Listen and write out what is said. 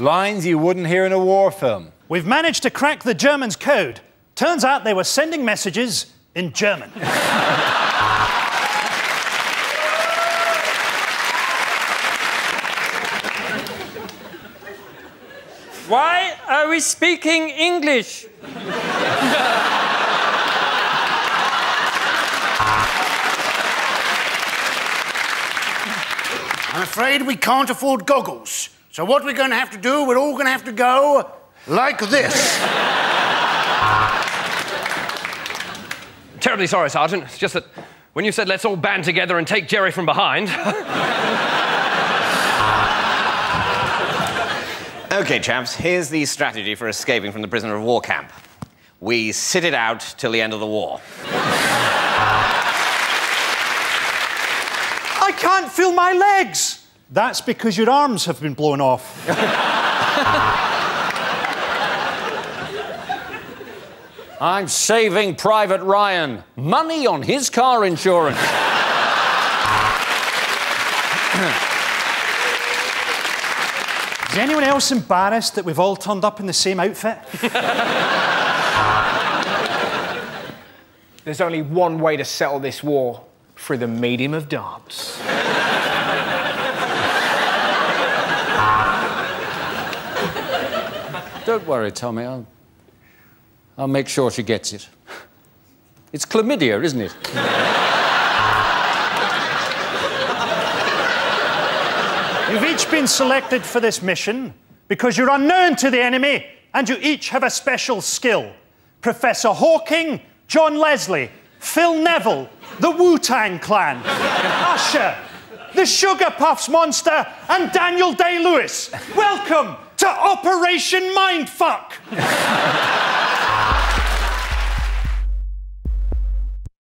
Lines you wouldn't hear in a war film. We've managed to crack the Germans' code. Turns out they were sending messages in German. Why are we speaking English? I'm afraid we can't afford goggles. So what we're going to have to do, we're all going to have to go like this. Terribly sorry, Sergeant. It's just that when you said let's all band together and take Jerry from behind... OK, chaps, here's the strategy for escaping from the prisoner of war camp. We sit it out till the end of the war. I can't feel my legs! That's because your arms have been blown off. I'm saving Private Ryan. Money on his car insurance. Is anyone else embarrassed that we've all turned up in the same outfit? There's only one way to settle this war. Through the medium of dance. Don't worry, Tommy. I'll make sure she gets it. It's chlamydia, isn't it? You've each been selected for this mission because you're unknown to the enemy and you each have a special skill. Professor Hawking, John Leslie, Phil Neville, the Wu-Tang Clan, Usher, the Sugar Puffs Monster and Daniel Day-Lewis. Welcome to Operation Mindfuck.